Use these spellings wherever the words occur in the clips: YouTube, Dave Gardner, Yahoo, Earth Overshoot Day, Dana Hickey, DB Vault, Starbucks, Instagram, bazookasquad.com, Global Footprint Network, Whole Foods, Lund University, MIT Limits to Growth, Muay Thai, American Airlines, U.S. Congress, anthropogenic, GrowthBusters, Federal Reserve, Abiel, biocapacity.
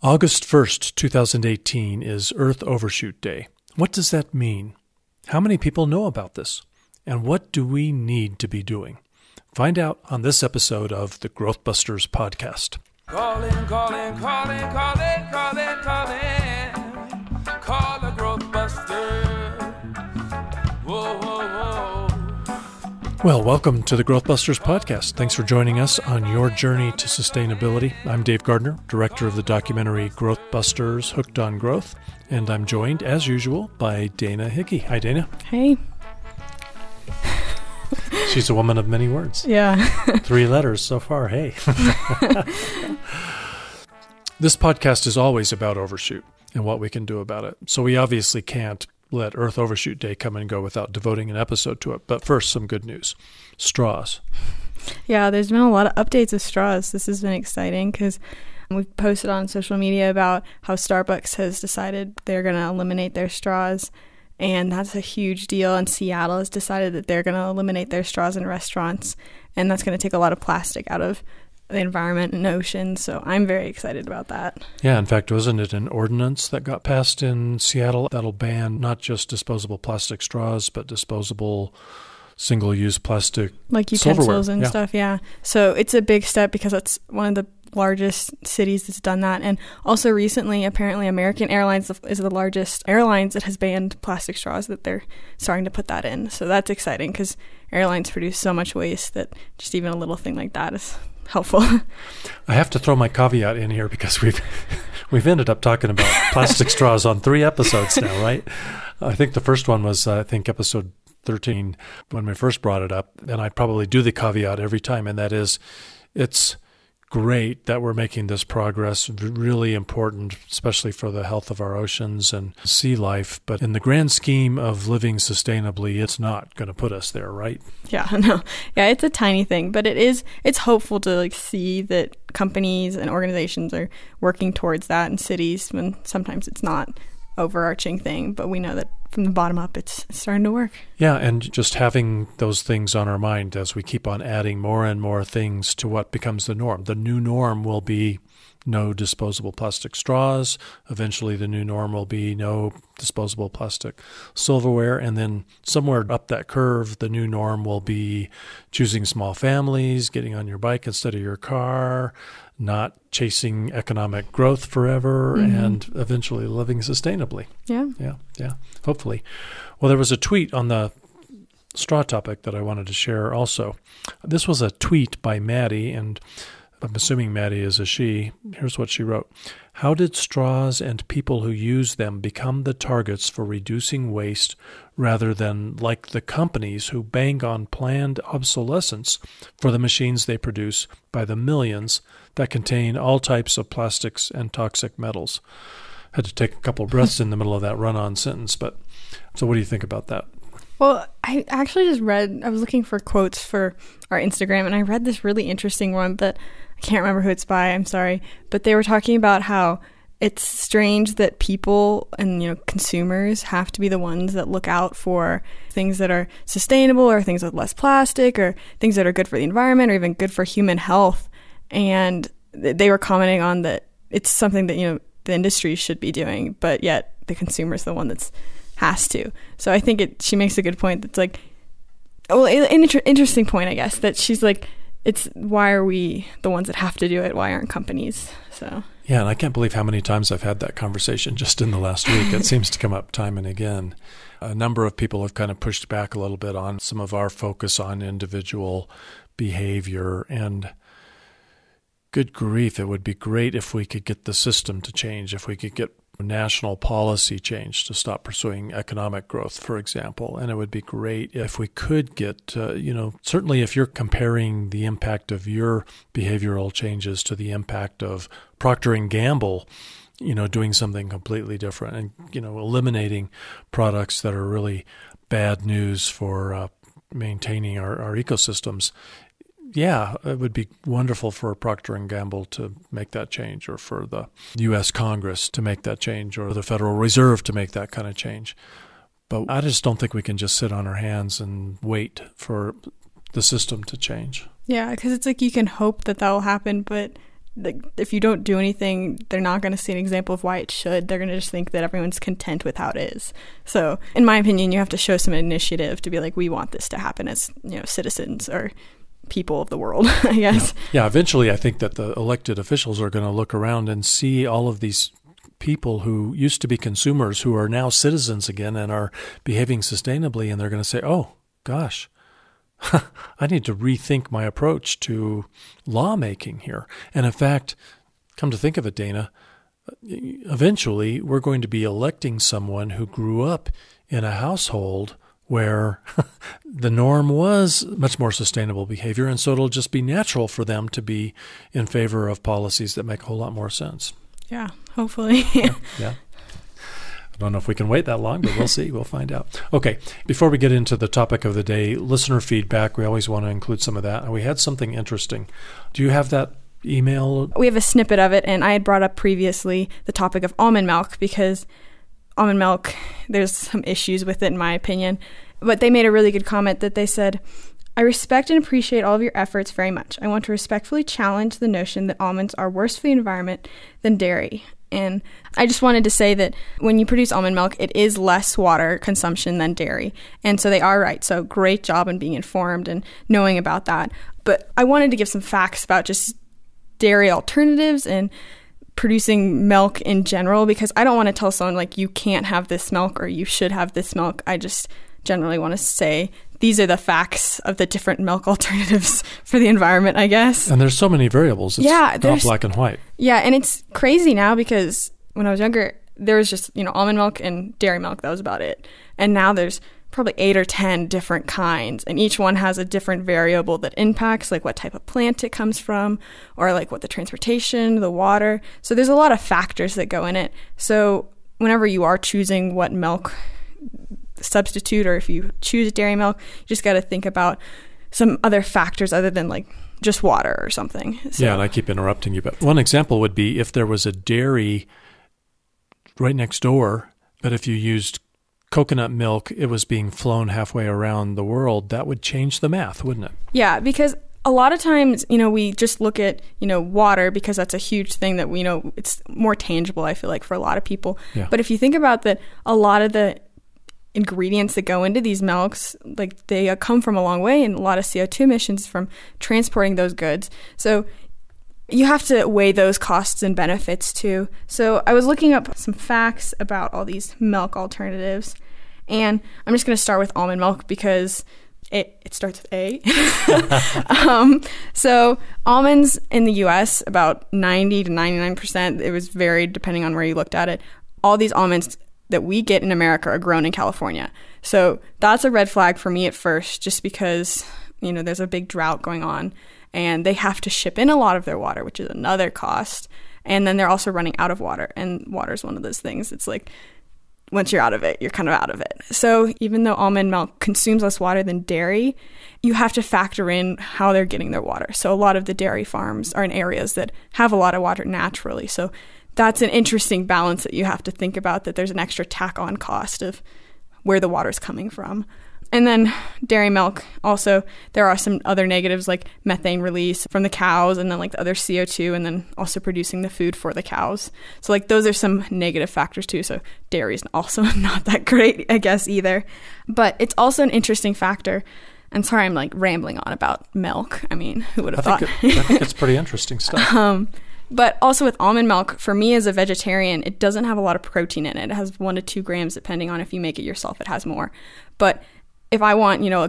August 1st, 2018 is Earth Overshoot Day. What does that mean? How many people know about this? And what do we need to be doing? Find out on this episode of the GrowthBusters podcast. Calling, calling, calling, calling, calling, calling. Call a GrowthBuster. Whoa, whoa, whoa. Well, welcome to the GrowthBusters podcast. Thanks for joining us on your journey to sustainability. I'm Dave Gardner, director of the documentary GrowthBusters Hooked on Growth, and I'm joined, as usual, by Dana Hickey. Hi, Dana. Hey. She's a woman of many words. Yeah. 3 letters so far, hey. This podcast is always about overshoot and what we can do about it. So we obviously can't let Earth Overshoot Day come and go without devoting an episode to it. But first, some good news. Straws. Yeah, there's been a lot of updates of straws. This has been exciting because we've posted on social media about how Starbucks has decided they're going to eliminate their straws. And that's a huge deal. And Seattle has decided that they're going to eliminate their straws in restaurants. And that's going to take a lot of plastic out of the environment and oceans. So I'm very excited about that. Yeah. In fact, wasn't it an ordinance that got passed in Seattle that'll ban not just disposable plastic straws, but disposable single-use plastic like utensils silverware and stuff. Yeah. So it's a big step because it's one of the largest cities that's done that. And also recently, apparently American Airlines is the largest airlines that has banned plastic straws, that they're starting to put that in. So that's exciting because airlines produce so much waste that just even a little thing like that is helpful. I have to throw my caveat in here because we've ended up talking about plastic straws on 3 episodes now, right? I think the first one was, I think episode 13 when we first brought it up. And I probably do the caveat every time. And that is, it's great that we're making this progress, really important, especially for the health of our oceans and sea life. But in the grand scheme of living sustainably, it's not going to put us there, right? Yeah, no. Yeah, it's a tiny thing, but it's hopeful to like see that companies and organizations are working towards that in cities when sometimes it's not overarching thing, but we know that from the bottom up, it's starting to work. Yeah, and just having those things on our mind as we keep on adding more and more things to what becomes the norm. The new norm will be no disposable plastic straws. Eventually, the new norm will be no disposable plastic silverware. And then somewhere up that curve, the new norm will be choosing small families, getting on your bike instead of your car, not chasing economic growth forever, and eventually living sustainably. Yeah. Yeah. Yeah. Hopefully. Well, there was a tweet on the straw topic that I wanted to share also. This was a tweet by Maddie, and I'm assuming Maddie is a she. Here's what she wrote. How did straws and people who use them become the targets for reducing waste rather than like the companies who bang on planned obsolescence for the machines they produce by the millions that contain all types of plastics and toxic metals? Had to take a couple of breaths in the middle of that run-on sentence. But so what do you think about that? Well, I actually just read, I was looking for quotes for our Instagram, and I read this really interesting one that I can't remember who it's by, I'm sorry, but they were talking about how it's strange that people and, you know, consumers have to be the ones that look out for things that are sustainable or things with less plastic or things that are good for the environment or even good for human health. And they were commenting on that it's something that, you know, the industry should be doing, but yet the consumer's the one that's has to. So I think she makes a good point that's like, well, an interesting point, I guess, that she's like, it's why are we the ones that have to do it? Why aren't companies? So yeah, and I can't believe how many times I've had that conversation just in the last week. It seems to come up time and again. A number of people have kind of pushed back a little bit on some of our focus on individual behavior, and good grief, it would be great if we could get the system to change, if we could get national policy change to stop pursuing economic growth, for example. And it would be great if we could get, you know, certainly if you're comparing the impact of your behavioral changes to the impact of Procter & Gamble, you know, doing something completely different and, you know, eliminating products that are really bad news for maintaining our ecosystems. Yeah, it would be wonderful for Procter & Gamble to make that change, or for the U.S. Congress to make that change, or the Federal Reserve to make that kind of change. But I just don't think we can just sit on our hands and wait for the system to change. Yeah, because it's like you can hope that that will happen, but if you don't do anything, they're not going to see an example of why it should. They're going to just think that everyone's content with how it is. So in my opinion, you have to show some initiative to be like, we want this to happen as, you know, citizens or people of the world, I guess. Yeah, eventually I think that the elected officials are going to look around and see all of these people who used to be consumers who are now citizens again and are behaving sustainably, and they're going to say, oh, gosh, I need to rethink my approach to lawmaking here. And in fact, come to think of it, Dana, eventually we're going to be electing someone who grew up in a household where the norm was much more sustainable behavior, and so it'll just be natural for them to be in favor of policies that make a whole lot more sense. Yeah, hopefully. Yeah. I don't know if we can wait that long, but we'll see. We'll find out. Okay, before we get into the topic of the day, listener feedback, we always want to include some of that. And we had something interesting. Do you have that email? We have a snippet of it, and I had brought up previously the topic of almond milk, because almond milk, there's some issues with it in my opinion. But they made a really good comment that they said, I respect and appreciate all of your efforts very much. I want to respectfully challenge the notion that almonds are worse for the environment than dairy. And I just wanted to say that when you produce almond milk, it is less water consumption than dairy. And so they are right. So great job in being informed and knowing about that. But I wanted to give some facts about just dairy alternatives and producing milk in general, because I don't want to tell someone like, you can't have this milk or you should have this milk. I just generally want to say these are the facts of the different milk alternatives for the environment, I guess. And there's so many variables. It's not black and white. Yeah, and it's crazy now, because when I was younger, there was just, you know, almond milk and dairy milk. That was about it. And now there's probably 8 or 10 different kinds, and each one has a different variable that impacts, like what type of plant it comes from, or like what the transportation, the water. So there's a lot of factors that go in it. So whenever you are choosing what milk substitute, or if you choose dairy milk, you just got to think about some other factors other than like just water or something. So. Yeah, and I keep interrupting you, but one example would be if there was a dairy right next door, but if you used coconut milk, it was being flown halfway around the world, that would change the math, wouldn't it? Yeah, because a lot of times, you know, we just look at, you know, water, because that's a huge thing that we know, it's more tangible, I feel like, for a lot of people. Yeah. But if you think about that, a lot of the ingredients that go into these milks, like they come from a long way, and a lot of CO2 emissions from transporting those goods. So you have to weigh those costs and benefits too. So I was looking up some facts about all these milk alternatives, and I'm just going to start with almond milk because it starts with A. So almonds in the US, about 90 to 99%, it was varied depending on where you looked at it. All these almonds that we get in America are grown in California. So that's a red flag for me at first, just because, you know, there's a big drought going on, and they have to ship in a lot of their water, which is another cost. And then they're also running out of water, and water is one of those things. It's like, once you're out of it, you're kind of out of it. So even though almond milk consumes less water than dairy, you have to factor in how they're getting their water. So a lot of the dairy farms are in areas that have a lot of water naturally. So that's an interesting balance that you have to think about, that there's an extra tack on cost of where the water's coming from. And then dairy milk, also there are some other negatives like methane release from the cows, and then like the other CO2, and then also producing the food for the cows. So like those are some negative factors too. So dairy is also not that great, I guess, either. But it's also an interesting factor. And sorry, I'm like rambling on about milk. I mean, who would have thought? I think it's pretty interesting stuff. But also with almond milk, for me as a vegetarian, it doesn't have a lot of protein in it. It has 1 to 2 grams, depending on if you make it yourself, it has more. But if I want, you know,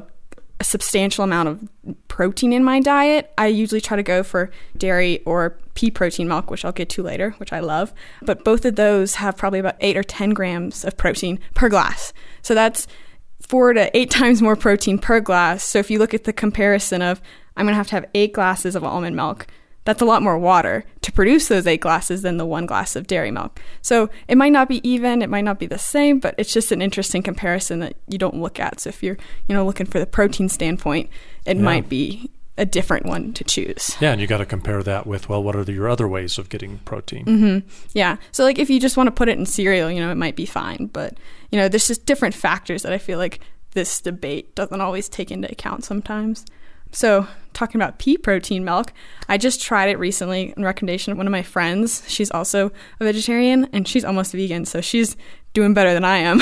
a substantial amount of protein in my diet, I usually try to go for dairy or pea protein milk, which I'll get to later, which I love. But both of those have probably about 8 or 10 grams of protein per glass. So that's 4 to 8 times more protein per glass. So if you look at the comparison of, I'm going to have 8 glasses of almond milk, that's a lot more water to produce those 8 glasses than the 1 glass of dairy milk. So it might not be even, it might not be the same, but it's just an interesting comparison that you don't look at. So if you're, you know, looking for the protein standpoint, it might be a different one to choose. Yeah, and you got to compare that with, well, what are your other ways of getting protein? Yeah, so like if you just want to put it in cereal, you know, it might be fine. But, you know, there's just different factors that I feel like this debate doesn't always take into account sometimes. So talking about pea protein milk, I just tried it recently in recommendation of one of my friends. She's also a vegetarian and she's almost vegan, so she's doing better than I am.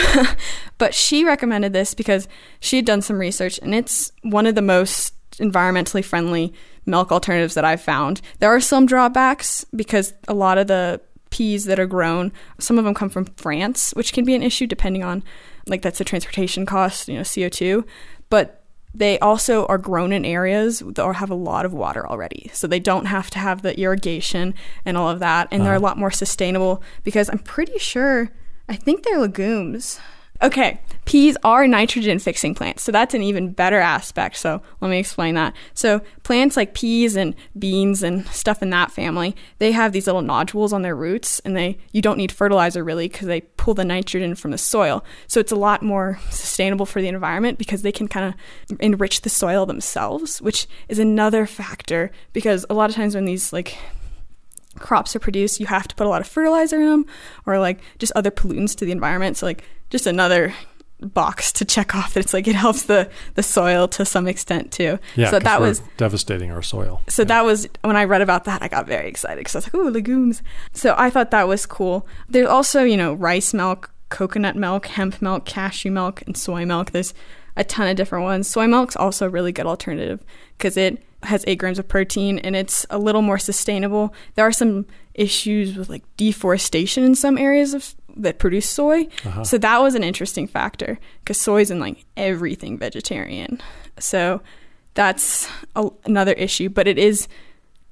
But she recommended this because she had done some research and it's one of the most environmentally friendly milk alternatives that I've found. There are some drawbacks because a lot of the peas that are grown, some of them come from France, which can be an issue depending on, like, that's the transportation cost, you know, CO2. But they also are grown in areas that have a lot of water already. So they don't have to have the irrigation and all of that. And they're a lot more sustainable because I'm pretty sure, I think they're legumes. Okay, peas are nitrogen fixing plants. So that's an even better aspect. So let me explain that. So plants like peas and beans and stuff in that family, they have these little nodules on their roots and you don't need fertilizer really because they pull the nitrogen from the soil. So it's a lot more sustainable for the environment because they can kind of enrich the soil themselves, which is another factor because a lot of times when these crops are produced, you have to put a lot of fertilizer in them or just other pollutants to the environment. So just another box to check off that it helps the soil to some extent too. Yeah, so that was devastating our soil. So yeah. That was, when I read about that, I got very excited because I was like, ooh, legumes. So I thought that was cool. There's also, rice milk, coconut milk, hemp milk, cashew milk, and soy milk. There's a ton of different ones. Soy milk's also a really good alternative because it has 8 grams of protein and it's a little more sustainable. There are some issues with deforestation in some areas that produce soy. So that was an interesting factor because soy's in everything vegetarian. So that's another issue, but it is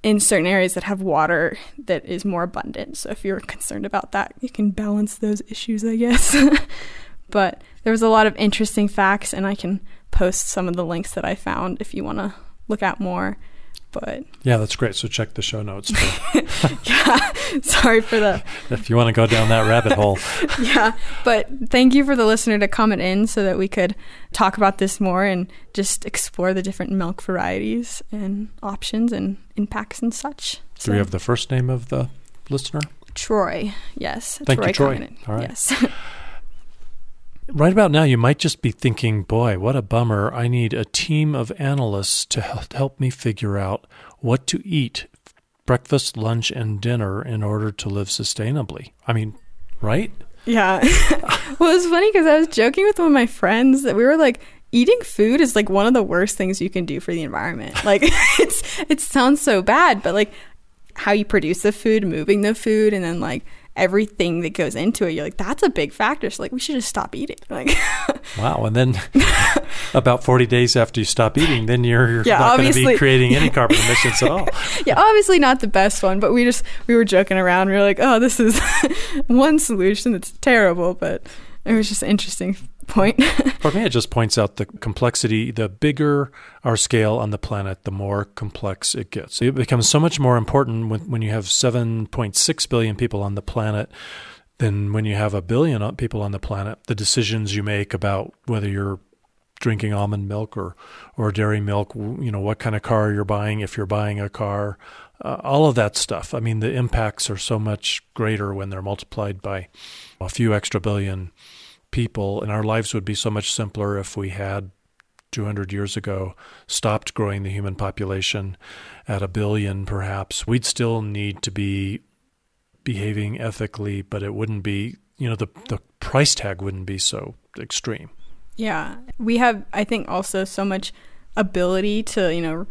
in certain areas that have water that is more abundant. So if you're concerned about that, you can balance those issues, I guess. But there was a lot of interesting facts and I can post some of the links that I found if you want to look out more. But yeah, that's great. So check the show notes. Yeah, sorry for that. If you want to go down that rabbit hole. Yeah, but thank you for the listener to comment in so that we could talk about this more and just explore the different milk varieties and options and impacts and such. So. Do we have the first name of the listener? Troy, yes. Thank you, Troy. All right. Yes. Right about now, you might just be thinking, boy, what a bummer. I need a team of analysts to help me figure out what to eat, breakfast, lunch, and dinner in order to live sustainably. I mean, right? Yeah. Well, it's funny because I was joking with one of my friends that we were like, eating food is one of the worst things you can do for the environment. It sounds so bad, but how you produce the food, moving the food, and then everything that goes into it, you're like, that's a big factor. So we should just stop eating. Wow. And then about 40 days after you stop eating, then you're not going to be creating any carbon emissions at all. Yeah, obviously not the best one, but we were joking around. We were like, oh, this is one solution that's terrible, but it was just an interesting point. For me, it just points out the complexity. The bigger our scale on the planet, the more complex it gets. It becomes so much more important when you have 7.6 billion people on the planet than when you have 1 billion people on the planet. The decisions you make about whether you're drinking almond milk or dairy milk, what kind of car you're buying, if you're buying a car, all of that stuff. I mean, the impacts are so much greater when they're multiplied by a few extra billion people, and our lives would be so much simpler if we had 200 years ago stopped growing the human population at 1 billion perhaps. We'd still need to be behaving ethically, but it wouldn't be, the price tag wouldn't be so extreme. Yeah. We have, I think, also so much ability to,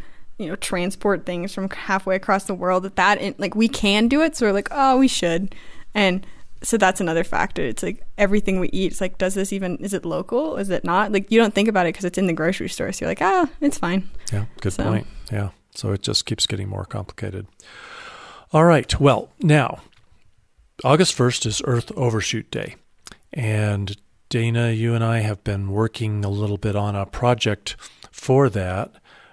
transport things from halfway across the world that we can do it. So we're like, oh, we should. And so that's another factor. It's everything we eat. It's does this even, is it local? Is it not? You don't think about it because it's in the grocery store. So you're like, ah, it's fine. Yeah, good point. Yeah. So it just keeps getting more complicated. All right. Well, now, August 1st is Earth Overshoot Day. And Dana, you and I have been working a little bit on a project for that.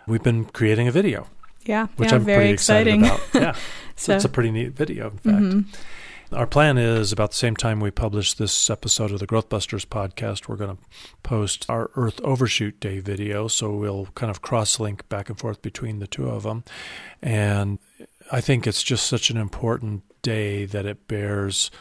We've been creating a video. Yeah. Which I'm very excited about. Yeah. So it's a pretty neat video, in fact. Mm-hmm. Our plan is about the same time we publish this episode of the GrowthBusters podcast, we're going to post our Earth Overshoot Day video. So we'll kind of cross-link back and forth between the two of them. And I think it's just such an important day that it bears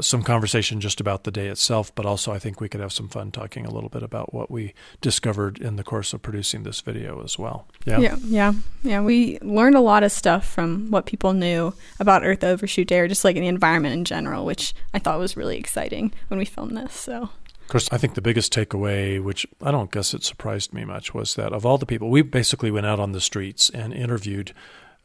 some conversation just about the day itself, but also I think we could have some fun talking a little bit about what we discovered in the course of producing this video as well. Yeah. Yeah. We learned a lot of stuff from what people knew about Earth Overshoot Day, or just like in the environment in general, which I thought was really exciting when we filmed this. So. Of course, I think the biggest takeaway, which I don't guess it surprised me much, was that of all the people, we basically went out on the streets and interviewed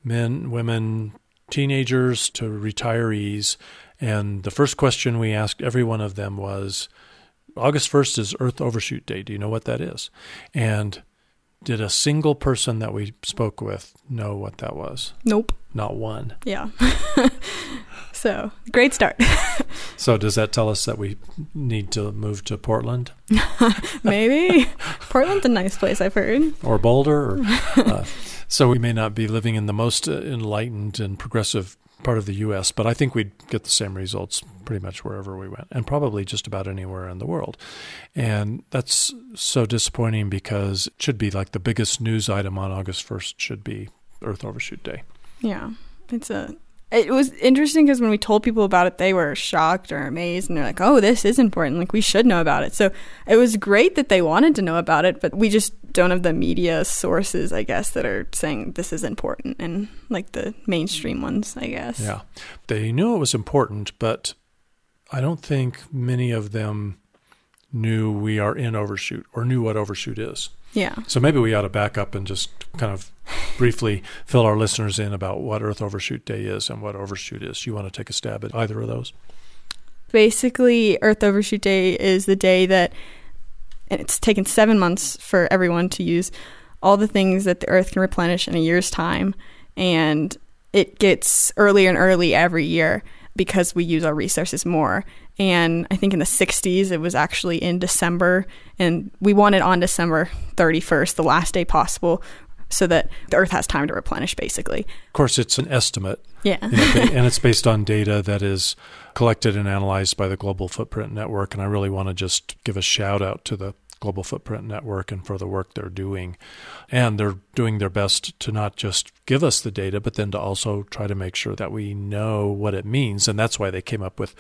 men, women, teenagers to retirees. And the first question we asked every one of them was, August 1st is Earth Overshoot Day. Do you know what that is? And did a single person that we spoke with know what that was? Nope. Not one. Yeah. So, great start. So, does that tell us that we need to move to Portland? Maybe. Portland's a nice place, I've heard. Or Boulder. Or, so, we may not be living in the most enlightened and progressive part of the U.S., but I think we'd get the same results pretty much wherever we went, and probably just about anywhere in the world. And that's so disappointing, because it should be like the biggest news item on August 1st should be Earth Overshoot Day. Yeah. It was interesting because when we told people about it, they were shocked or amazed, and they're like, oh, this is important. Like, we should know about it. So it was great that they wanted to know about it, but we just don't have the media sources, I guess, that are saying this is important, and like the mainstream ones, I guess. Yeah. They knew it was important, but I don't think many of them knew we are in overshoot or knew what overshoot is. Yeah. So maybe we ought to back up and just kind of briefly fill our listeners in about what Earth Overshoot Day is and what overshoot is. You want to take a stab at either of those? Basically, Earth Overshoot Day is the day that, and it's taken 7 months for everyone to use all the things that the Earth can replenish in a year's time. And it gets earlier and earlier every year because we use our resources more. And I think in the 60s, it was actually in December, and we want it on December 31st, the last day possible, so that the Earth has time to replenish, basically. Of course, it's an estimate. Yeah. And it's based on data that is collected and analyzed by the Global Footprint Network. And I really want to just give a shout out to the Global Footprint Network and for the work they're doing. And they're doing their best to not just give us the data, but then to also try to make sure that we know what it means. And that's why they came up with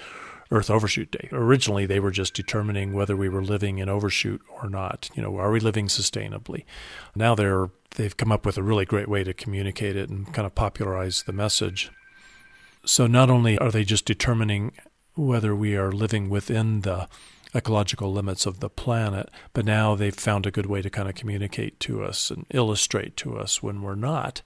Earth Overshoot Day. Originally, they were just determining whether we were living in overshoot or not. You know, are we living sustainably? Now they've come up with a really great way to communicate it and kind of popularize the message. So not only are they just determining whether we are living within the ecological limits of the planet, but now they've found a good way to kind of communicate to us and illustrate to us when we're not.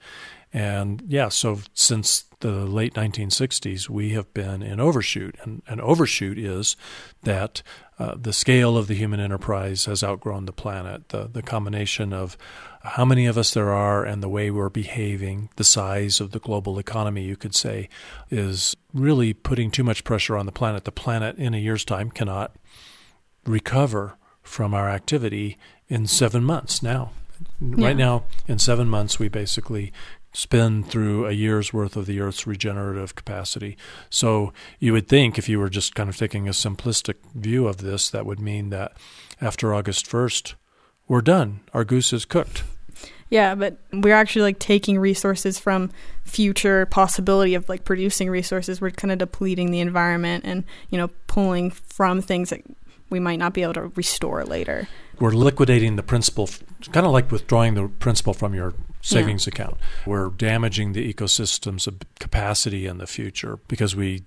And yeah, so since the late 1960s, we have been in overshoot. And overshoot is that the scale of the human enterprise has outgrown the planet. The combination of how many of us there are and the way we're behaving, the size of the global economy, you could say, is really putting too much pressure on the planet. The planet in a year's time cannot recover from our activity in 7 months now. Yeah. Right now, in 7 months, we basically spin through a year's worth of the Earth's regenerative capacity. So you would think, if you were just kind of taking a simplistic view of this, that would mean that after August 1st, we're done. Our goose is cooked. Yeah, but we're actually like taking resources from future possibility of like producing resources. We're kind of depleting the environment and, you know, pulling from things that we might not be able to restore later. We're liquidating the principal, kind of like withdrawing the principal from your savings account. We're damaging the ecosystem's capacity in the future because we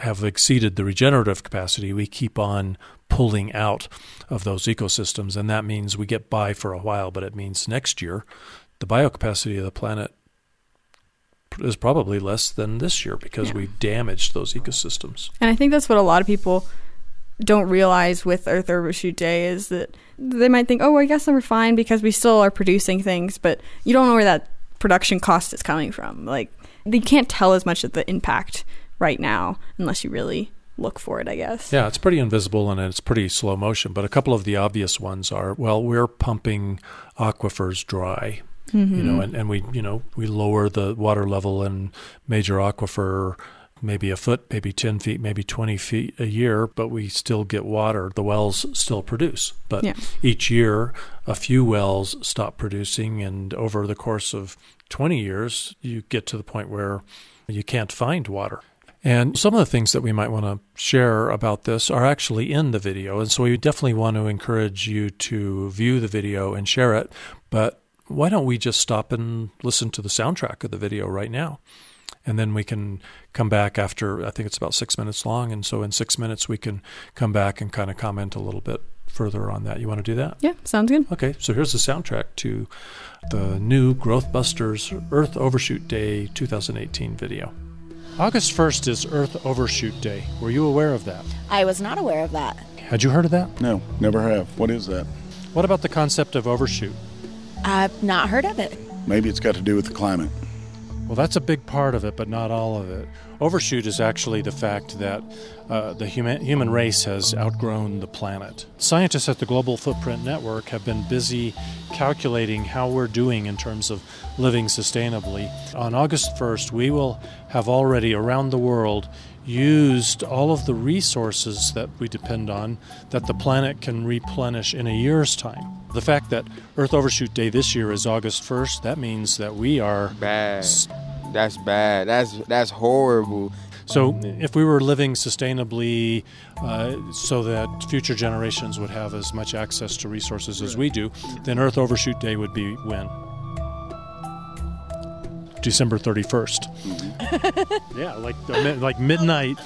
have exceeded the regenerative capacity. We keep on pulling out of those ecosystems, and that means we get by for a while, but it means next year the biocapacity of the planet is probably less than this year because we've damaged those ecosystems. And I think that's what a lot of people don't realize with Earth Overshoot Day is that they might think, oh, well, I guess we're fine because we still are producing things, but you don't know where that production cost is coming from. Like, you can't tell as much of the impact right now unless you really look for it, I guess. Yeah, it's pretty invisible and it's pretty slow motion, but a couple of the obvious ones are, well, we're pumping aquifers dry. Mm-hmm. You know, and we lower the water level in major aquifer maybe a foot, maybe 10 feet, maybe 20 feet a year, but we still get water. The wells still produce. But each year, a few wells stop producing. And over the course of 20 years, you get to the point where you can't find water. And some of the things that we might want to share about this are actually in the video. And so we definitely want to encourage you to view the video and share it. But why don't we just stop and listen to the soundtrack of the video right now? And then we can come back after, I think it's about 6 minutes long. And so in 6 minutes, we can come back and kind of comment a little bit further on that. You want to do that? Yeah, sounds good. Okay, so here's the soundtrack to the new GrowthBusters Earth Overshoot Day 2018 video. August 1st is Earth Overshoot Day. Were you aware of that? I was not aware of that. Had you heard of that? No, never have. What is that? What about the concept of overshoot? I've not heard of it. Maybe it's got to do with the climate. Well, that's a big part of it, but not all of it. Overshoot is actually the fact that the human race has outgrown the planet. Scientists at the Global Footprint Network have been busy calculating how we're doing in terms of living sustainably. On August 1st, we will have already around the world used all of the resources that we depend on that the planet can replenish in a year's time. The fact that Earth Overshoot Day this year is August 1st, that means that we are bad. That's horrible. So if we were living sustainably so that future generations would have as much access to resources as we do, then Earth Overshoot Day would be when? December 31st. Yeah, like midnight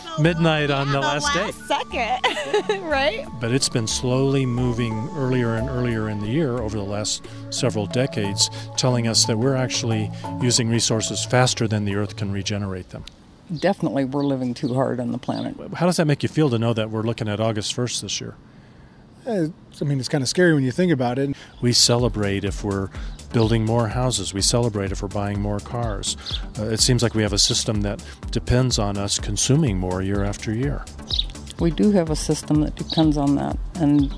on the last second, right? But it's been slowly moving earlier and earlier in the year over the last several decades, telling us that we're actually using resources faster than the Earth can regenerate them. Definitely, we're living too hard on the planet. How does that make you feel to know that we're looking at August 1st this year? I mean, it's kind of scary when you think about it. We celebrate if we're building more houses. We celebrate if we're buying more cars. It seems like we have a system that depends on us consuming more year after year. We do have a system that depends on that, and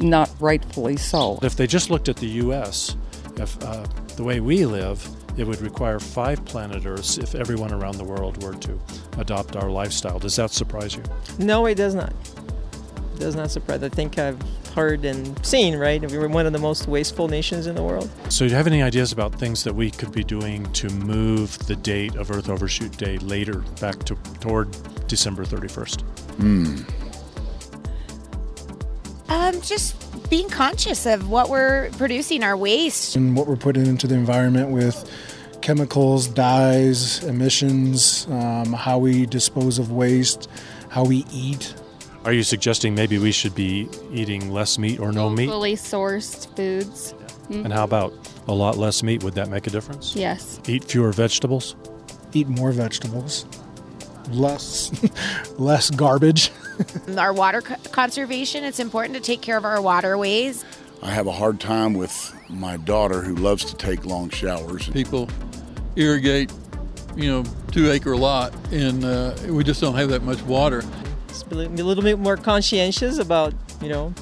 not rightfully so. If they just looked at the U.S., if the way we live, it would require 5 planet Earths if everyone around the world were to adopt our lifestyle. Does that surprise you? No, it does not. It does not surprise. I think I've heard and seen, right? We were one of the most wasteful nations in the world. So do you have any ideas about things that we could be doing to move the date of Earth Overshoot Day later back to toward December 31st? Just being conscious of what we're producing, our waste. And what we're putting into the environment with chemicals, dyes, emissions, how we dispose of waste, how we eat. Are you suggesting maybe we should be eating less meat or no meat? Fully sourced foods. Yeah. Mm-hmm. And how about a lot less meat? Would that make a difference? Yes. Eat fewer vegetables? Eat more vegetables. Less garbage. Our water conservation, it's important to take care of our waterways. I have a hard time with my daughter who loves to take long showers. People irrigate, you know, 2-acre lot, and we just don't have that much water. Be a little bit more conscientious about, you know,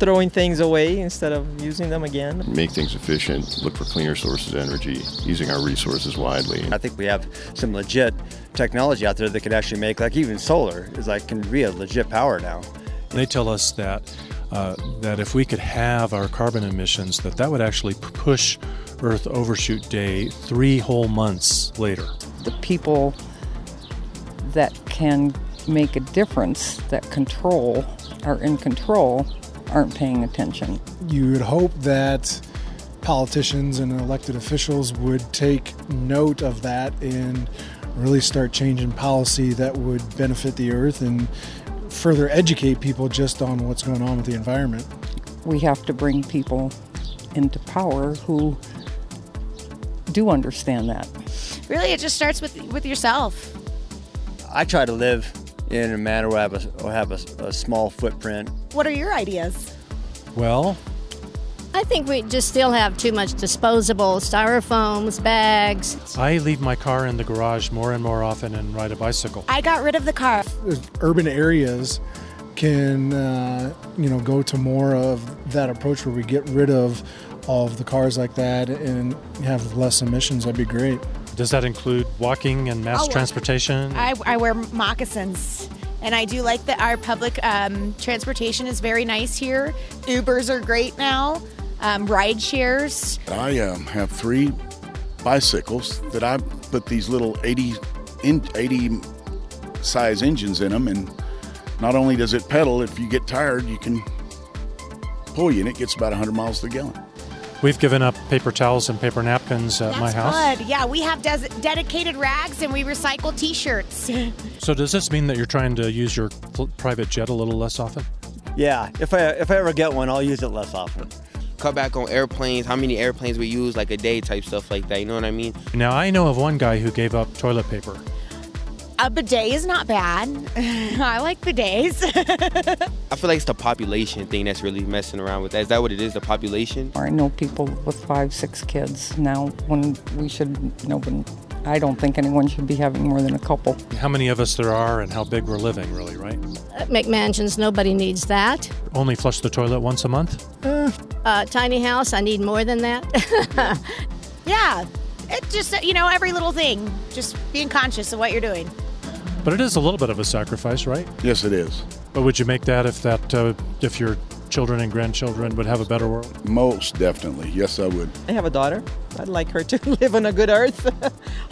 throwing things away instead of using them again. Make things efficient, look for cleaner sources of energy, using our resources widely. I think we have some legit technology out there that could actually make, like even solar, is like can be a legit power now. They tell us that that if we could halve our carbon emissions, that would actually push Earth Overshoot Day 3 whole months later. The people that can make a difference, that control, are in control, aren't paying attention. You would hope that politicians and elected officials would take note of that and really start changing policy that would benefit the Earth and further educate people just on what's going on with the environment. We have to bring people into power who do understand that. Really, it just starts with yourself. I try to live in a manner where I have a small footprint. What are your ideas? Well, I think we just still have too much disposable styrofoams, bags. I leave my car in the garage more and more often and ride a bicycle. I got rid of the car. Urban areas can you know, go to more of that approach where we get rid of all of the cars like that and have less emissions. That'd be great. Does that include walking and mass transportation? I wear moccasins. And I do like that our public transportation is very nice here. Ubers are great now, ride shares. I have 3 bicycles that I put these little 80 size engines in them, and not only does it pedal, if you get tired, you can pull you, and it gets about 100 miles to the gallon. We've given up paper towels and paper napkins at my house. That's good. Yeah, we have dedicated rags, and we recycle T-shirts. So does this mean that you're trying to use your private jet a little less often? Yeah, if I ever get one, I'll use it less often. Cut back on airplanes, how many airplanes we use like a day type stuff like that, you know what I mean? Now, I know of one guy who gave up toilet paper. A bidet is not bad. I like bidets. I feel like it's the population thing that's really messing around with that. Is that what it is, the population? I know people with 5, 6 kids now when we should, I don't think anyone should be having more than a couple. How many of us there are and how big we're living, really, right? At McMansions, nobody needs that. Only flush the toilet once a month? Tiny house, I need more than that. Yeah, it's just, every little thing. Just being conscious of what you're doing. But it is a little bit of a sacrifice, right? Yes, it is. But would you make that if your children and grandchildren would have a better world? Most definitely. Yes, I would. I have a daughter. I'd like her to live on a good Earth,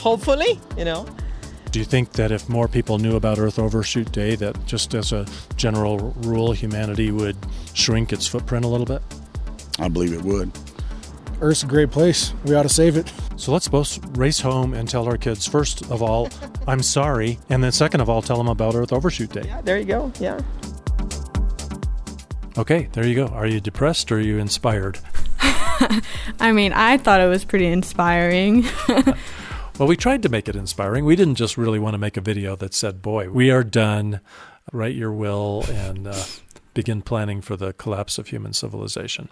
hopefully, Do you think that if more people knew about Earth Overshoot Day, that just as a general rule, humanity would shrink its footprint a little bit? I believe it would. Earth's a great place. We ought to save it. So let's both race home and tell our kids, first of all, I'm sorry, and then second of all, tell them about Earth Overshoot Day. Yeah, there you go. Yeah. Okay, there you go. Are you depressed or are you inspired? I mean, I thought it was pretty inspiring. Well, we tried to make it inspiring. We didn't just really want to make a video that said, boy, we are done. Write your will and begin planning for the collapse of human civilization.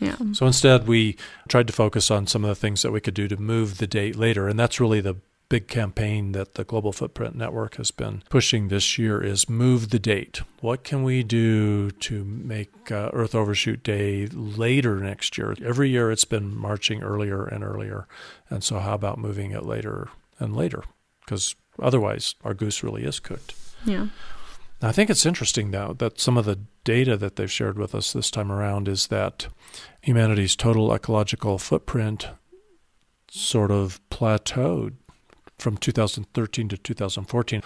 Yeah. So instead, we tried to focus on some of the things that we could do to move the date later. And that's really the big campaign that the Global Footprint Network has been pushing this year is move the date. What can we do to make Earth Overshoot Day later next year? Every year it's been marching earlier and earlier. And so how about moving it later and later? Because otherwise our goose really is cooked. Yeah. I think it's interesting, though, that some of the data that they've shared with us this time around is that humanity's total ecological footprint sort of plateaued from 2013 to 2014.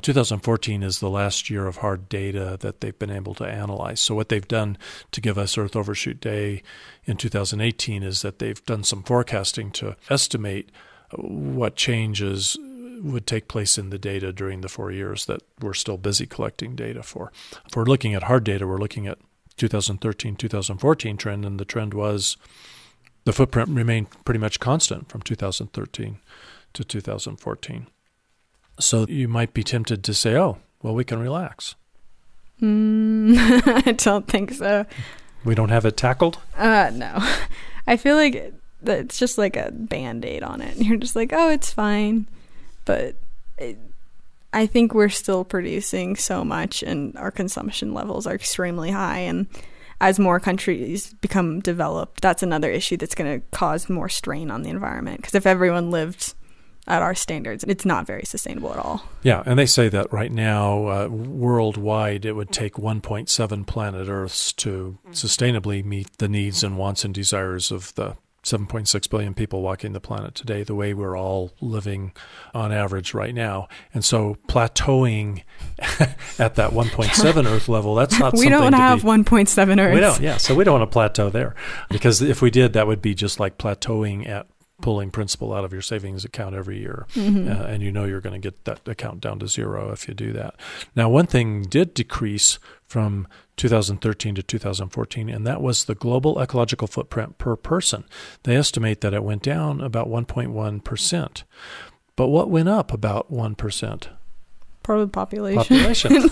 2014 is the last year of hard data that they've been able to analyze. So what they've done to give us Earth Overshoot Day in 2018 is that they've done some forecasting to estimate what changes would take place in the data during the 4 years that we're still busy collecting data for. If we're looking at hard data, we're looking at 2013, 2014 trend, and the trend was the footprint remained pretty much constant from 2013 to 2014. So you might be tempted to say, oh, well, we can relax. I don't think so. We don't have it tackled? No. I feel like it's just like a Band-Aid on it. You're just like, oh, it's fine. But I think we're still producing so much, and our consumption levels are extremely high. And as more countries become developed, that's another issue that's going to cause more strain on the environment. Because if everyone lived at our standards, it's not very sustainable at all. Yeah, and they say that right now, worldwide, it would take 1.7 planet Earths to sustainably meet the needs and wants and desires of the 7.6 billion people walking the planet today, the way we're all living on average right now. And so plateauing at that 1.7 Earth level, that's not something to be... We don't have 1.7 Earth. We don't, yeah. So we don't want to plateau there. Because if we did, that would be just like plateauing at pulling principal out of your savings account every year. Mm-hmm. And you're going to get that account down to zero if you do that. Now, one thing did decrease from 2013 to 2014, and that was the global ecological footprint per person. They estimate that it went down about 1.1%. But what went up about 1%? Probably population.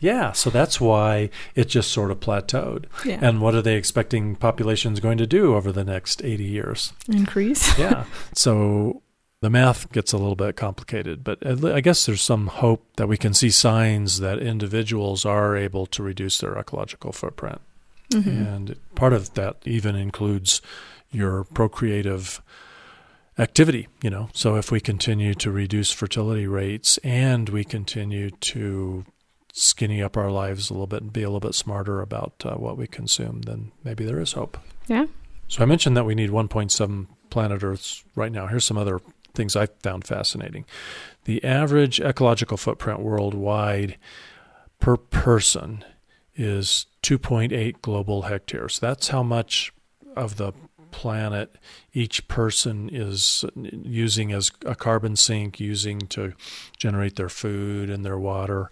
Yeah, so that's why it just sort of plateaued. Yeah. And what are they expecting population's going to do over the next 80 years? Increase. Yeah, so the math gets a little bit complicated, but I guess there's some hope that we can see signs that individuals are able to reduce their ecological footprint. Mm-hmm. And part of that even includes your procreative activity, you know. So if we continue to reduce fertility rates and we continue to skinny up our lives a little bit and be a little bit smarter about what we consume, then maybe there is hope. Yeah. So I mentioned that we need 1.7 planet Earths right now. Here's some other things I found fascinating. The average ecological footprint worldwide per person is 2.8 global hectares. That's how much of the planet each person is using as a carbon sink, using to generate their food and their water,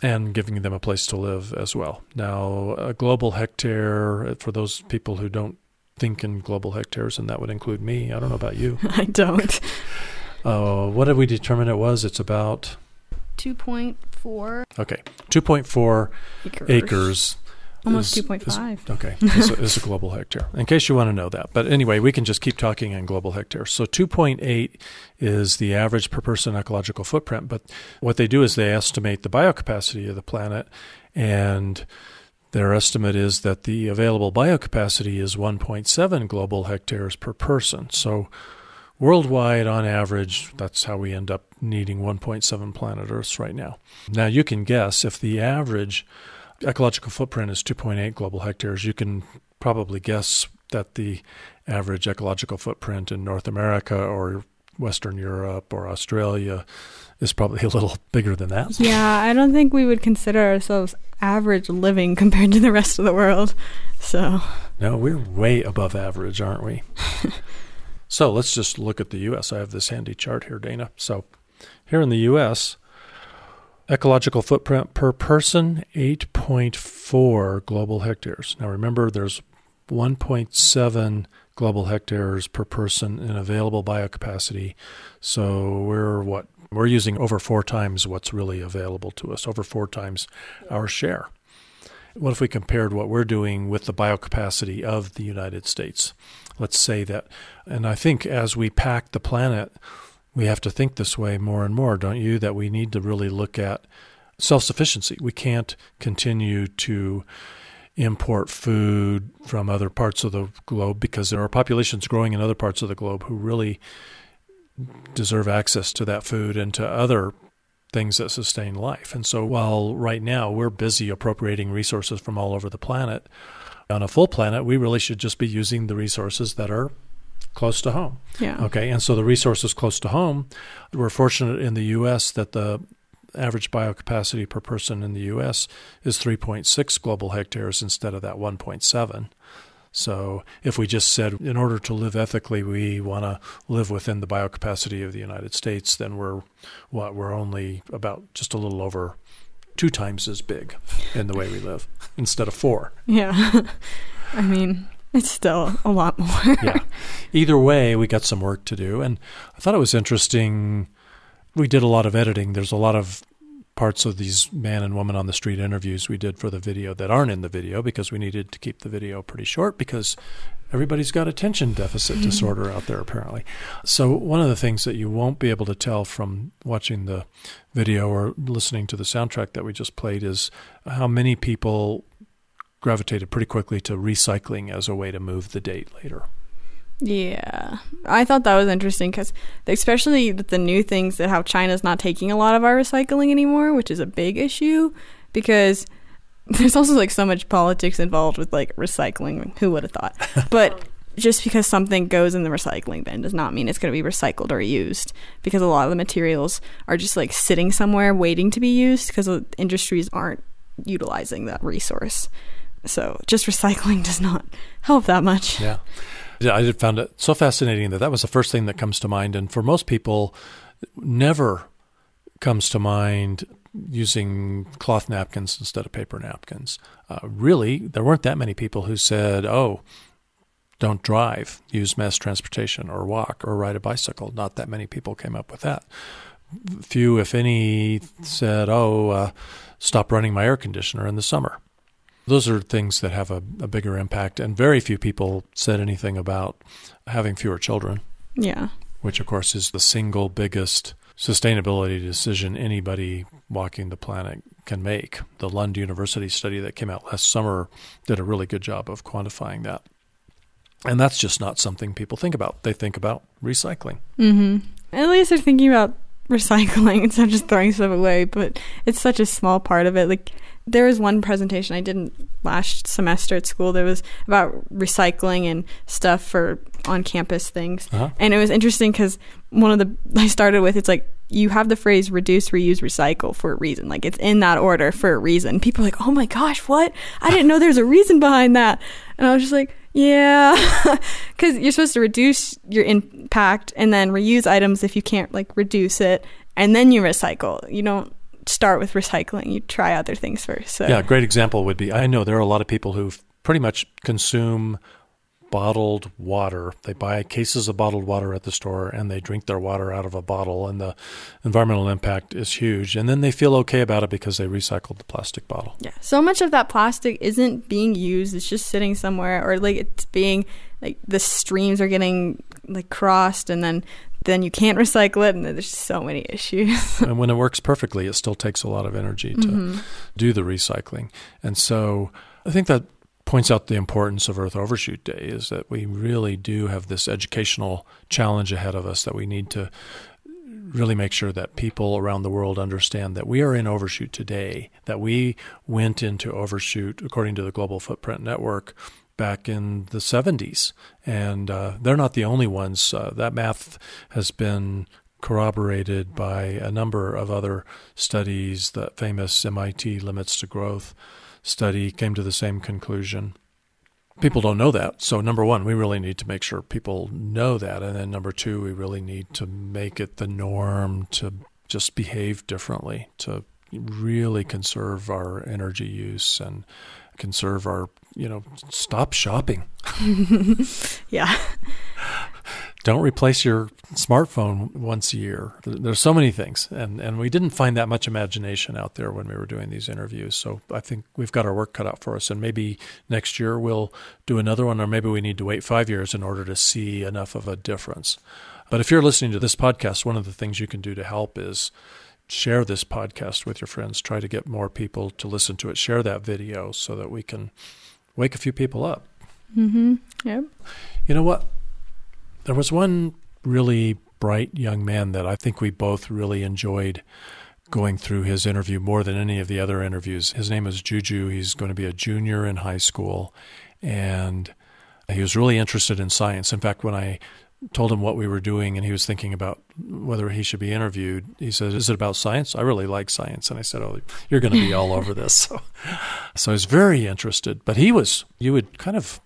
and giving them a place to live as well. Now, a global hectare, for those people who don't think in global hectares, and that would include me. I don't know about you. I don't. What did we determine it was? It's about 2.4. Okay, 2.4 acres. Almost 2.5. Okay, it's a global hectare, in case you want to know that. But anyway, we can just keep talking in global hectares. So 2.8 is the average per person ecological footprint. But what they do is they estimate the biocapacity of the planet, and their estimate is that the available biocapacity is 1.7 global hectares per person. So worldwide, on average, that's how we end up needing 1.7 planet Earths right now. Now, you can guess if the average ecological footprint is 2.8 global hectares, you can probably guess that the average ecological footprint in North America or Western Europe or Australia is probably a little bigger than that. Yeah, I don't think we would consider ourselves average living compared to the rest of the world. So no, we're way above average, aren't we? So let's just look at the U.S. I have this handy chart here, Dana. So here in the U.S., ecological footprint per person, 8.4 global hectares. Now remember, there's 1.7 global hectares per person in available biocapacity. So we're using over 4 times what's really available to us, over 4 times our share. What if we compared what we're doing with the biocapacity of the United States? Let's say that, and I think as we pack the planet, we have to think this way more and more, don't you, that we need to really look at self-sufficiency. We can't continue to import food from other parts of the globe because there are populations growing in other parts of the globe who really deserve access to that food and to other things that sustain life. And so while right now we're busy appropriating resources from all over the planet, on a full planet, we really should just be using the resources that are close to home. Yeah. Okay. And so the resources close to home, we're fortunate in the U.S. that the average biocapacity per person in the U.S. is 3.6 global hectares instead of that 1.7. So if we just said, in order to live ethically, we want to live within the biocapacity of the United States, then we're only about just a little over 2 times as big in the way we live instead of 4. Yeah. I mean, it's still a lot more. Yeah. Either way, we got some work to do. And I thought it was interesting. We did a lot of editing. There's a lot of parts of these man and woman on the street interviews we did for the video that aren't in the video because we needed to keep the video pretty short because everybody's got attention deficit disorder out there apparently. So one of the things that you won't be able to tell from watching the video or listening to the soundtrack that we just played is how many people gravitated pretty quickly to recycling as a way to move the date later. Yeah, I thought that was interesting because especially with the new things that how China's not taking a lot of our recycling anymore, which is a big issue because there's also like so much politics involved with like recycling. Who would have thought? But just because something goes in the recycling bin does not mean it's going to be recycled or used because a lot of the materials are just like sitting somewhere waiting to be used because the industries aren't utilizing that resource. So just recycling does not help that much. Yeah. I did found it so fascinating that was the first thing that comes to mind. And for most people, never comes to mind using cloth napkins instead of paper napkins. Really, there weren't that many people who said, oh, don't drive, use mass transportation or walk or ride a bicycle. Not that many people came up with that. Few, if any, said, oh, stop running my air conditioner in the summer. Those are things that have a bigger impact, and very few people said anything about having fewer children. Yeah. Which, of course, is the single biggest sustainability decision anybody walking the planet can make. The Lund University study that came out last summer did a really good job of quantifying that. And that's just not something people think about. They think about recycling. Mm-hmm. At least they're thinking about recycling instead of just throwing stuff away, but it's such a small part of it. Like, there was one presentation I did last semester at school that was about recycling and stuff for on-campus things. Uh-huh. And it was interesting because one of the, I started with, it's like, you have the phrase reduce, reuse, recycle for a reason. Like, it's in that order for a reason. People are like, oh my gosh, what? I didn't know there's a reason behind that. And I was just like, yeah, because you're supposed to reduce your impact and then reuse items if you can't, like, reduce it. And then you recycle. You don't start with recycling. You try other things first. So. Yeah, a great example would be, I know there are a lot of people who pretty much consume bottled water. They buy cases of bottled water at the store and they drink their water out of a bottle, and the environmental impact is huge. And then they feel okay about it because they recycled the plastic bottle. Yeah. So much of that plastic isn't being used. It's just sitting somewhere, or like it's being, like, the streams are getting, like, crossed, and then you can't recycle it, and there's just so many issues. And when it works perfectly, it still takes a lot of energy to do the recycling. And so I think that points out the importance of Earth Overshoot Day, is that we really do have this educational challenge ahead of us, that we need to really make sure that people around the world understand that we are in overshoot today, that we went into overshoot, according to the Global Footprint Network, back in the 70s. And they're not the only ones. That math has been corroborated by a number of other studies. The famous MIT Limits to Growth study came to the same conclusion. People don't know that. So number one, we really need to make sure people know that. And then number two, we really need to make it the norm to just behave differently, to really conserve our energy use and conserve our, you know, stop shopping. Yeah. Don't replace your smartphone once a year. There's so many things. And we didn't find that much imagination out there when we were doing these interviews. So I think we've got our work cut out for us. And maybe next year we'll do another one, or maybe we need to wait 5 years in order to see enough of a difference. But if you're listening to this podcast, one of the things you can do to help is share this podcast with your friends. Try to get more people to listen to it. Share that video so that we can wake a few people up. Mm-hmm. Yep. You know what? There was one really bright young man that I think we both really enjoyed going through his interview more than any of the other interviews. His name is Juju. He's going to be a junior in high school, and he was really interested in science. In fact, when I told him what we were doing and he was thinking about whether he should be interviewed, he said, is it about science? I really like science. And I said, oh, you're going to be all over this. So he's very interested. But he was, you would kind of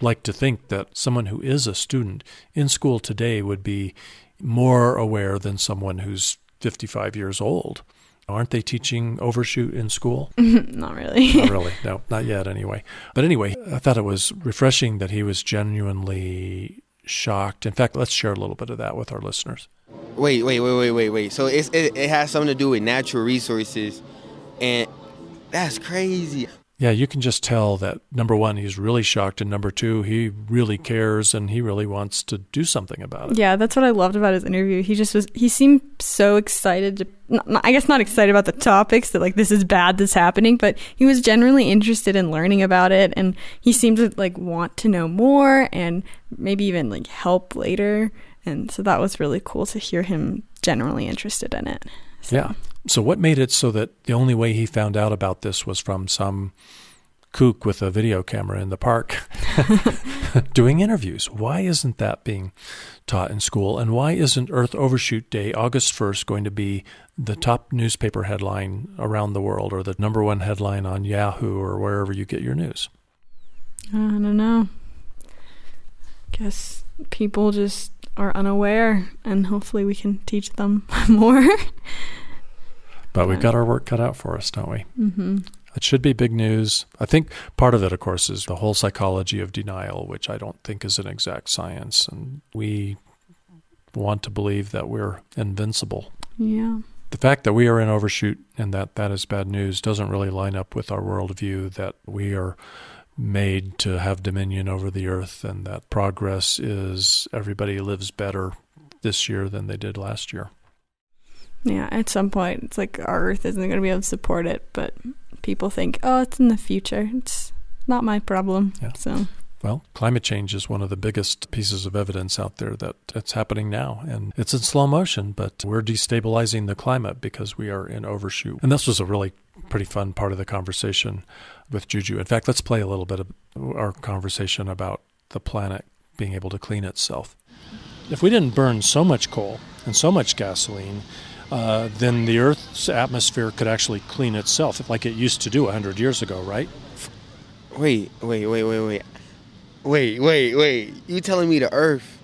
like to think that someone who is a student in school today would be more aware than someone who's 55 years old. Aren't they teaching overshoot in school? Not really. Not really. No, not yet anyway. But anyway, I thought it was refreshing that he was genuinely shocked. In fact, let's share a little bit of that with our listeners. Wait. So it has something to do with natural resources, and that's crazy. Yeah, you can just tell that, number one, he's really shocked, and number two, he really cares and he really wants to do something about it. Yeah, that's what I loved about his interview. He seemed so excited to, I guess not excited about the topics, that like this is bad, this is happening, but he was generally interested in learning about it, and he seemed to like want to know more and maybe even like help later. And so that was really cool to hear him generally interested in it. So. Yeah. So what made it so that the only way he found out about this was from some kook with a video camera in the park doing interviews? Why isn't that being taught in school? And why isn't Earth Overshoot Day, August 1st, going to be the top newspaper headline around the world, or the number one headline on Yahoo or wherever you get your news? I don't know. I guess people just are unaware, and hopefully we can teach them more. But we've got our work cut out for us, don't we? Mm-hmm. It should be big news. I think part of it, of course, is the whole psychology of denial, which I don't think is an exact science. And we want to believe that we're invincible. Yeah. The fact that we are in overshoot and that is bad news doesn't really line up with our worldview that we are made to have dominion over the earth, and that progress is everybody lives better this year than they did last year. Yeah, at some point, it's like our Earth isn't going to be able to support it, but people think, oh, it's in the future. It's not my problem. Yeah. So Well, climate change is one of the biggest pieces of evidence out there that it's happening now. And it's in slow motion, but we're destabilizing the climate because we are in overshoot. And this was a really pretty fun part of the conversation with Juju. In fact, let's play a little bit of our conversation about the planet being able to clean itself. If we didn't burn so much coal and so much gasoline, then the Earth's atmosphere could actually clean itself like it used to do 100 years ago, right? Wait. You telling me the Earth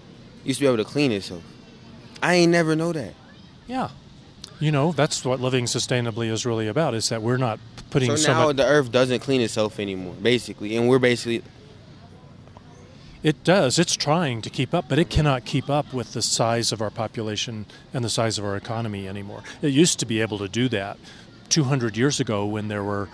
used to be able to clean itself? I ain't never know that. Yeah. You know, that's what living sustainably is really about, is that we're not putting so much... So now the Earth doesn't clean itself anymore, basically, and we're basically... It does. It's trying to keep up, but it cannot keep up with the size of our population and the size of our economy anymore. It used to be able to do that 200 years ago when there were...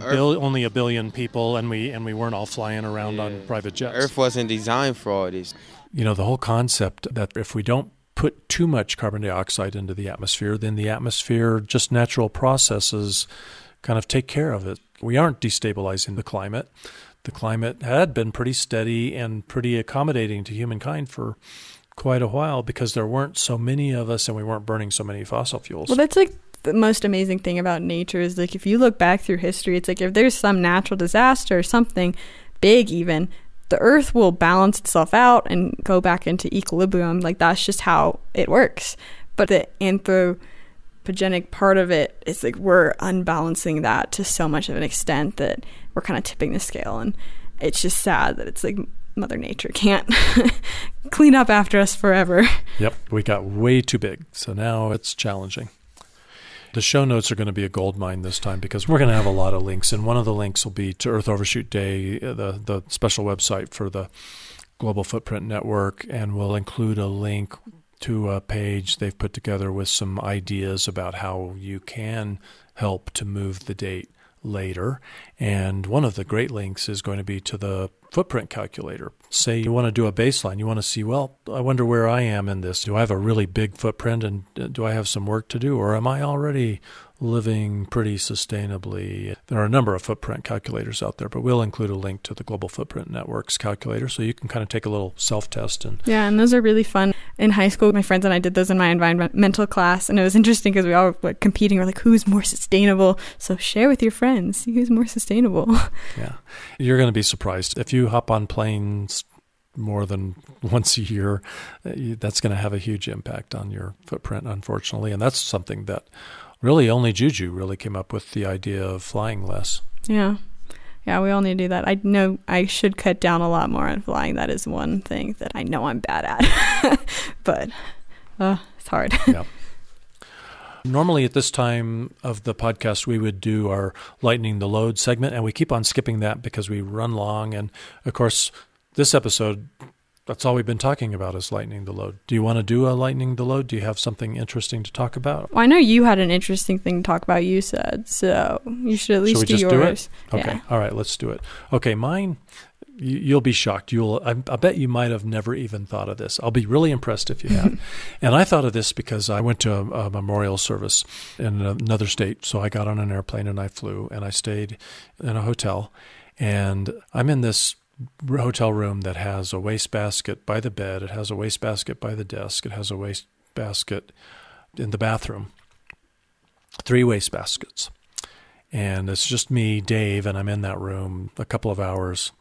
only a billion people, and we weren't all flying around on private jets. Earth wasn't designed for all this. You know, the whole concept that if we don't put too much carbon dioxide into the atmosphere, then the atmosphere, just natural processes, kind of take care of it. We aren't destabilizing the climate. The climate had been pretty steady and pretty accommodating to humankind for quite a while because there weren't so many of us and we weren't burning so many fossil fuels. Well, that's like... the most amazing thing about nature is, like, if you look back through history, it's like if there's some natural disaster or something big, even the Earth will balance itself out and go back into equilibrium. Like, that's just how it works. But the anthropogenic part of it is, like, we're unbalancing that to so much of an extent that we're kind of tipping the scale, and it's just sad that it's like Mother Nature can't clean up after us forever. Yep, we got way too big, so now it's challenging. The show notes are going to be a gold mine this time because we're going to have a lot of links. And one of the links will be to Earth Overshoot Day, the special website for the Global Footprint Network. And we'll include a link to a page they've put together with some ideas about how you can help to move the date later. And one of the great links is going to be to the footprint calculator. Say you want to do a baseline. You want to see, well, I wonder where I am in this. Do I have a really big footprint and do I have some work to do? Or am I already living pretty sustainably? There are a number of footprint calculators out there, but we'll include a link to the Global Footprint Network's calculator so you can kind of take a little self-test. Yeah, and those are really fun. In high school, my friends and I did those in my environmental class, and it was interesting because we all were competing. We're like, who's more sustainable? So share with your friends, see who's more sustainable. Yeah. You're going to be surprised. If you hop on planes more than once a year, that's going to have a huge impact on your footprint, unfortunately. And that's something that really only Juju really came up with, the idea of flying less. Yeah. Yeah, we all need to do that. I know I should cut down a lot more on flying. That is one thing that I know I'm bad at, but it's hard. Yeah. Normally at this time of the podcast, we would do our Lightening the Load segment, and we keep on skipping that because we run long. And, of course, this episode, that's all we've been talking about is lightening the load. Do you want to do a lightening the load? Do you have something interesting to talk about? Well, I know you had an interesting thing to talk about, you said, so you should at least do yours. Do it? Okay. Yeah. All right, let's do it. Okay, mine, you'll be shocked. I bet you might have never even thought of this. I'll be really impressed if you have. And I thought of this because I went to a memorial service in another state, so I got on an airplane and I flew, and I stayed in a hotel, and I'm in this hotel room that has a wastebasket by the bed. It has a wastebasket by the desk. It has a wastebasket in the bathroom. 3 wastebaskets. And it's just me, Dave, and I'm in that room a couple of hours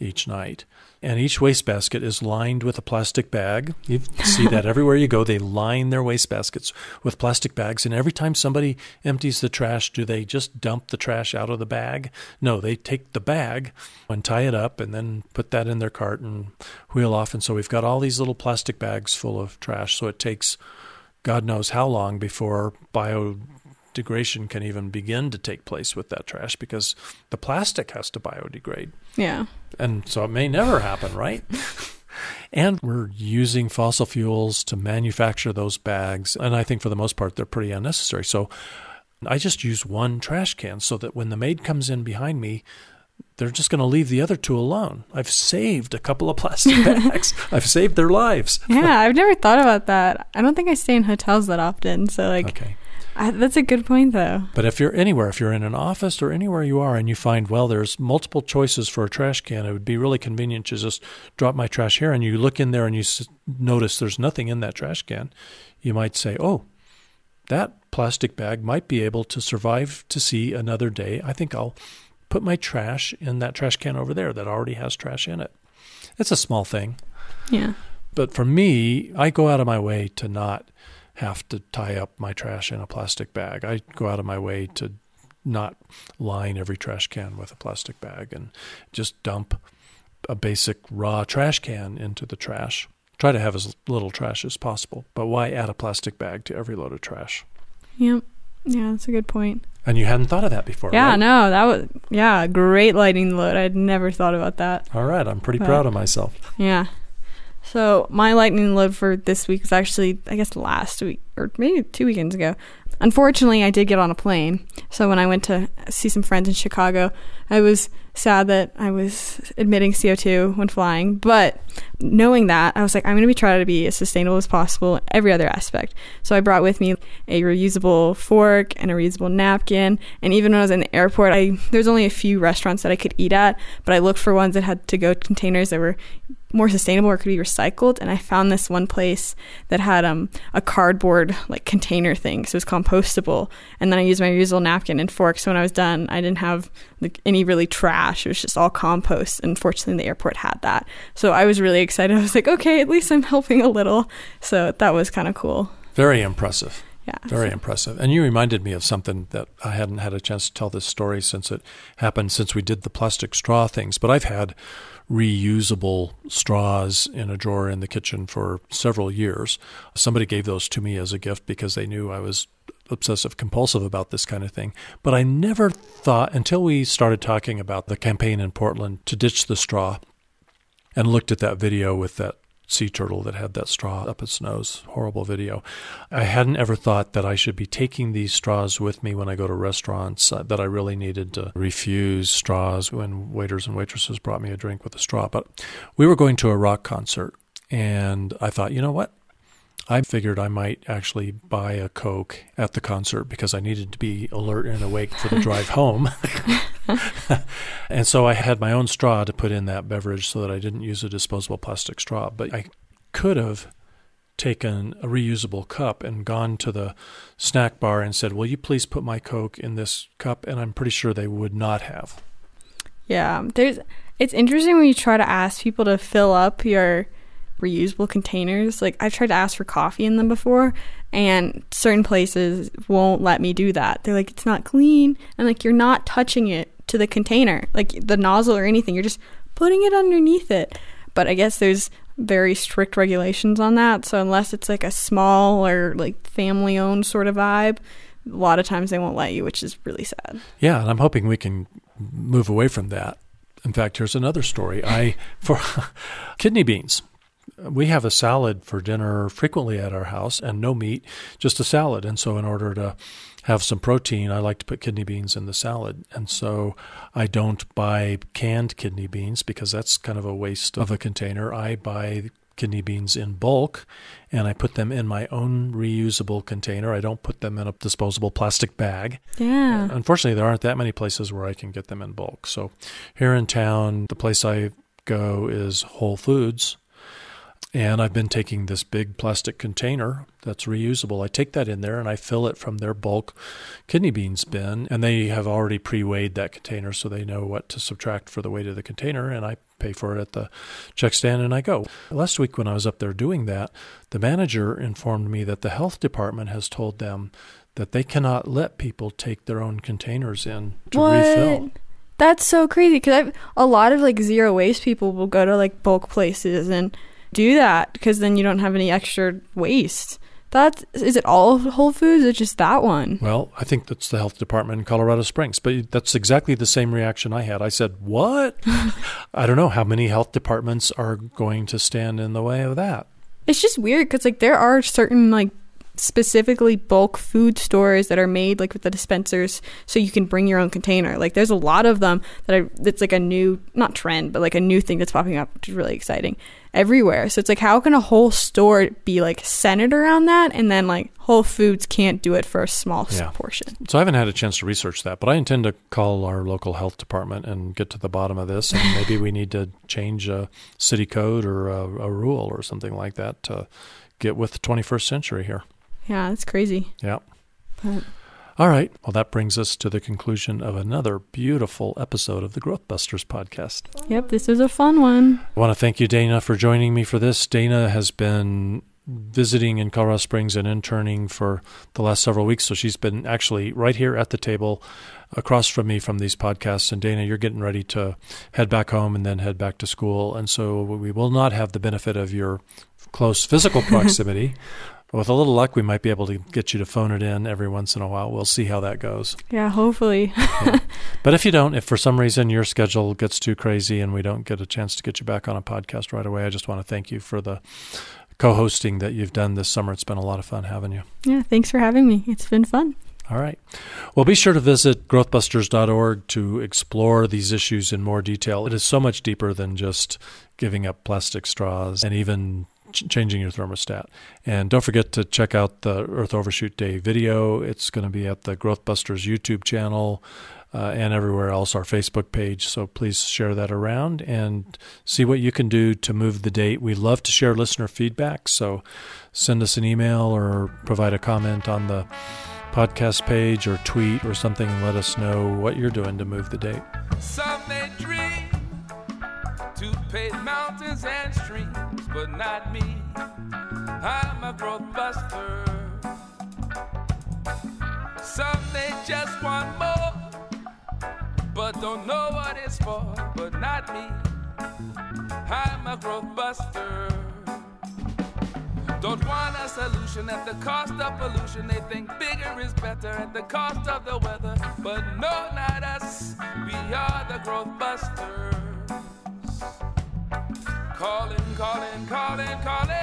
each night. And each wastebasket is lined with a plastic bag. You see that everywhere you go. They line their wastebaskets with plastic bags. And every time somebody empties the trash, do they just dump the trash out of the bag? No, they take the bag and tie it up and then put that in their cart and wheel off. And so we've got all these little plastic bags full of trash. So it takes God knows how long before biodegradation can even begin to take place with that trash, because the plastic has to biodegrade. Yeah. And so it may never happen, right? And we're using fossil fuels to manufacture those bags. And I think for the most part, they're pretty unnecessary. So I just use one trash can so that when the maid comes in behind me, they're just going to leave the other two alone. I've saved a couple of plastic bags. I've saved their lives. Yeah, I've never thought about that. I don't think I stay in hotels that often. So, like, okay. That's a good point, though. But if you're anywhere, if you're in an office or anywhere you are and you find, well, there's multiple choices for a trash can, it would be really convenient to just drop my trash here, and you look in there and you notice there's nothing in that trash can, you might say, oh, that plastic bag might be able to survive to see another day. I think I'll put my trash in that trash can over there that already has trash in it. It's a small thing. Yeah. But for me, I go out of my way to not have to tie up my trash in a plastic bag. I go out of my way to not line every trash can with a plastic bag and just dump a basic raw trash can into the trash. Try to have as little trash as possible. But why add a plastic bag to every load of trash? Yep. Yeah, that's a good point. And you hadn't thought of that before, yeah, right? No, that was, yeah, great lighting the load. I'd never thought about that. All right, I'm pretty proud of myself. Yeah. So my lightning load for this week was actually, I guess, last week or maybe 2 weekends ago. Unfortunately, I did get on a plane. So when I went to see some friends in Chicago, I was sad that I was emitting CO2 when flying. But knowing that, I was like, I'm going to be trying to be as sustainable as possible in every other aspect. So I brought with me a reusable fork and a reusable napkin. And even when I was in the airport, there's only a few restaurants that I could eat at, but I looked for ones that had to-go containers that were more sustainable or could be recycled. And I found this one place that had a cardboard like container thing, so it was compostable. And then I used my reusable napkin and fork, so when I was done, I didn't have like any really trash. It was just all compost. Unfortunately, the airport had that, so I was really excited. I was like, okay, at least I'm helping a little. So that was kind of cool. Very impressive. Yeah, very impressive. And you reminded me of something that I hadn't had a chance to tell this story since it happened, since we did the plastic straw things. But I've had reusable straws in a drawer in the kitchen for several years. Somebody gave those to me as a gift because they knew I was obsessive compulsive about this kind of thing. But I never thought, until we started talking about the campaign in Portland to ditch the straw, and looked at that video with that sea turtle that had that straw up its nose. Horrible video. I hadn't ever thought that I should be taking these straws with me when I go to restaurants, that I really needed to refuse straws when waiters and waitresses brought me a drink with a straw. But we were going to a rock concert, and I thought, you know what? I figured I might actually buy a Coke at the concert because I needed to be alert and awake for the drive home. And so I had my own straw to put in that beverage so that I didn't use a disposable plastic straw. But I could have taken a reusable cup and gone to the snack bar and said, will you please put my Coke in this cup? And I'm pretty sure they would not have. Yeah. It's interesting when you try to ask people to fill up your reusable containers. Like, I've tried to ask for coffee in them before, and certain places won't let me do that. They're like, it's not clean. And like, you're not touching it to the container, like the nozzle or anything. You're just putting it underneath it. But I guess there's very strict regulations on that. So unless it's like a small or like family-owned sort of vibe, a lot of times they won't let you, which is really sad. Yeah, and I'm hoping we can move away from that. In fact, here's another story. For kidney beans. We have a salad for dinner frequently at our house, and no meat, just a salad. And so in order to have some protein, I like to put kidney beans in the salad. And so I don't buy canned kidney beans because that's kind of a waste of a container. I buy kidney beans in bulk, and I put them in my own reusable container. I don't put them in a disposable plastic bag. Yeah. And unfortunately, there aren't that many places where I can get them in bulk. So here in town, the place I go is Whole Foods. And I've been taking this big plastic container that's reusable. I take that in there and I fill it from their bulk kidney beans bin. And they have already pre-weighed that container, so they know what to subtract for the weight of the container. And I pay for it at the check stand and I go. Last week when I was up there doing that, the manager informed me that the health department has told them that they cannot let people take their own containers in to refill. That's so crazy, because a lot of like zero waste people will go to like bulk places and do that, because then you don't have any extra waste. Is it all Whole Foods or just that one? Well, I think that's the health department in Colorado Springs, but that's exactly the same reaction I had. I said, what? I don't know how many health departments are going to stand in the way of that. It's just weird, because like there are certain like specifically bulk food stores that are made like with the dispensers so you can bring your own container. Like there's a lot of them that's like a new, not trend, but like a new thing that's popping up, which is really exciting. everywhere. So it's like, how can a whole store be like centered around that, and then like Whole Foods can't do it for a small portion? So I haven't had a chance to research that, but I intend to call our local health department and get to the bottom of this. And maybe we need to change a city code or a rule or something like that to get with the 21st century here. Yeah, that's crazy. Yeah. But all right. Well, that brings us to the conclusion of another beautiful episode of the GrowthBusters podcast. Yep, this is a fun one. I want to thank you, Dana, for joining me for this. Dana has been visiting in Colorado Springs and interning for the last several weeks, so she's been actually right here at the table across from me from these podcasts. And Dana, you're getting ready to head back home and then head back to school, and so we will not have the benefit of your close physical proximity. With a little luck, we might be able to get you to phone it in every once in a while. We'll see how that goes. Yeah, hopefully. Yeah. But if you don't, if for some reason your schedule gets too crazy and we don't get a chance to get you back on a podcast right away, I just want to thank you for the co-hosting that you've done this summer. It's been a lot of fun having you. Yeah, thanks for having me. It's been fun. All right. Well, be sure to visit growthbusters.org to explore these issues in more detail. It is so much deeper than just giving up plastic straws and even changing your thermostat. And don't forget to check out the Earth Overshoot Day video. It's going to be at the GrowthBusters YouTube channel and everywhere else, our Facebook page. So please share that around and see what you can do to move the date. We love to share listener feedback, so send us an email or provide a comment on the podcast page or tweet or something and let us know what you're doing to move the date. Some may dream to pave mountains and streams, but not me. I'm a growth buster. Some they just want more, but don't know what it's for, but not me. I'm a growth buster. Don't want a solution at the cost of pollution. They think bigger is better at the cost of the weather, but no, not us. We are the growth busters. Calling, calling, calling, calling.